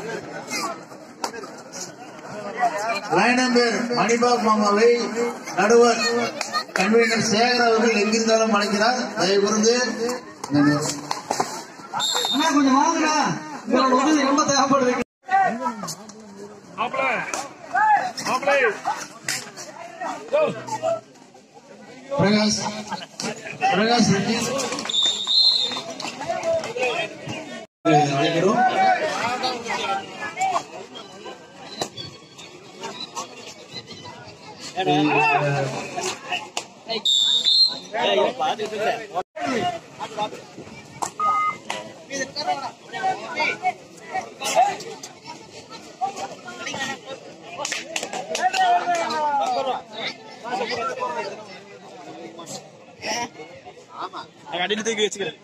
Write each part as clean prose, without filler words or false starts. Line number Manipal Mamaway, Nadawat, convenient Sagar, Linkinda Manikara, I would there. I'm going to Manga. You are looking at the upper. I didn't think it's good. In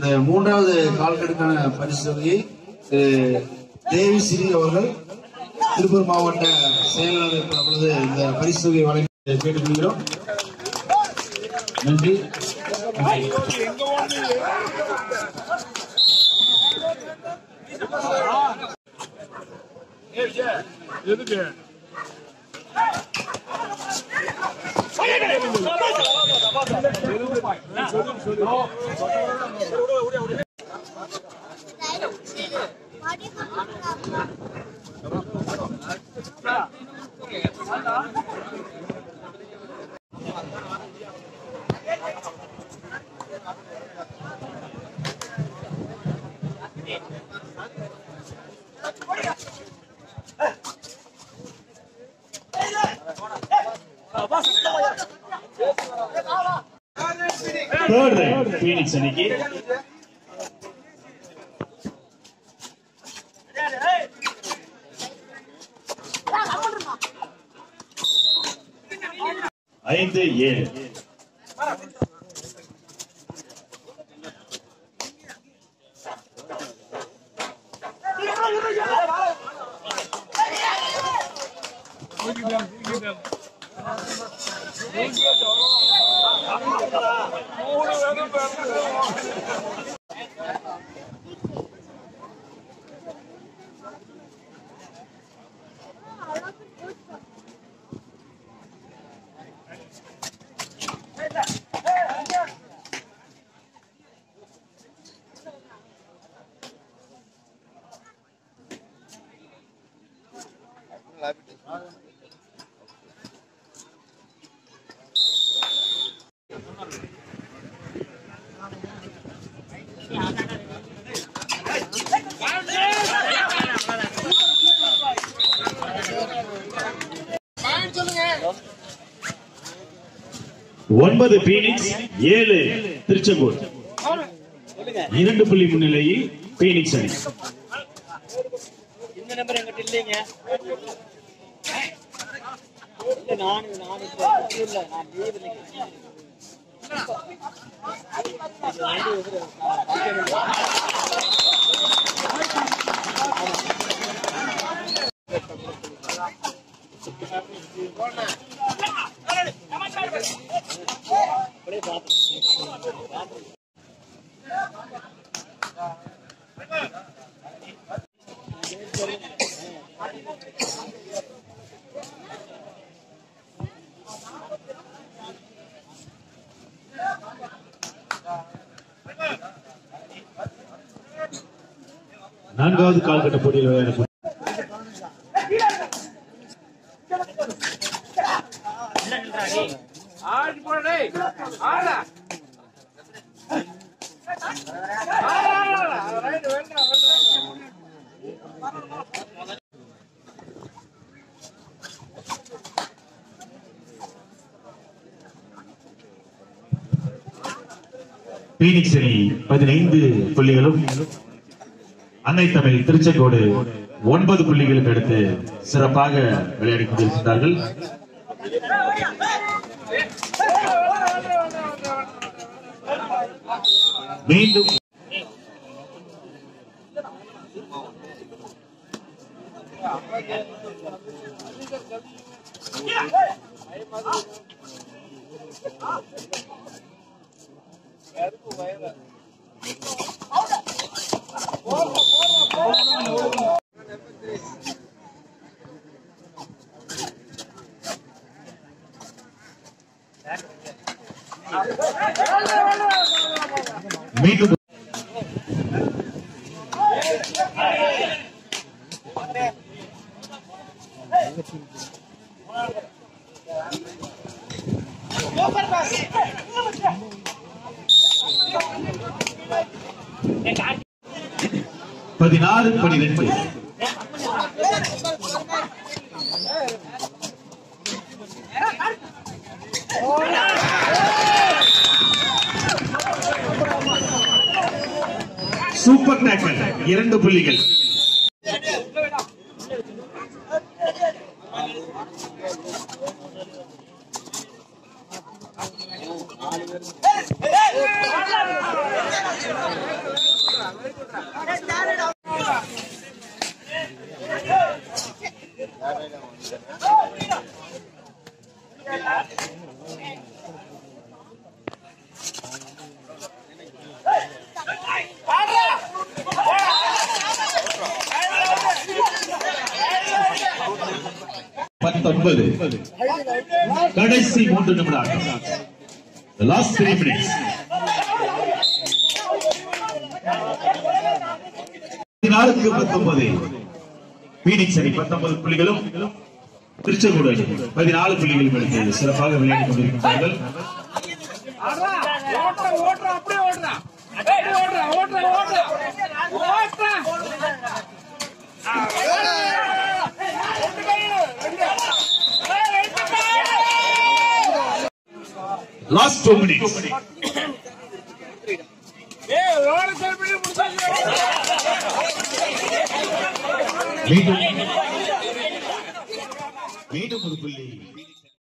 the moon of the Kalkata Parisari, Davis City Oral, Triple Mount, Sailor, the Parisari, one the Great Bureau. Phoenix and again. I am the year. One by the Phoenix, Yale, Trichapur. Irandapulli Munilai, Phoenix. Nangavu call cut podiya. Phoenix, 15 pulligalum அன்னை தமிழ் திருச்செங்கோடு 9 புள்ளிகளுக்கு எடுத்து சிறப்பாக விளையாடி கொண்டிருக்கிறார்கள். மீண்டும் மீண்டும் பதினாறு பனிரெண்டு சூப்பர் டேக்கல் 2 புள்ளிகள். கடைசி 3 நிமிடம் லாஸ்ட் 3 மினிட்ஸ் 14-19 பீனிக்ஸ் அணி 19 புள்ளிகளும் திருச்செங்கோடு 14 புள்ளிகளும் எடுத்து சிறப்பாக விளையாடி கொண்டிருக்கிறார்கள். Last 2 minutes. Meetum. Meetum.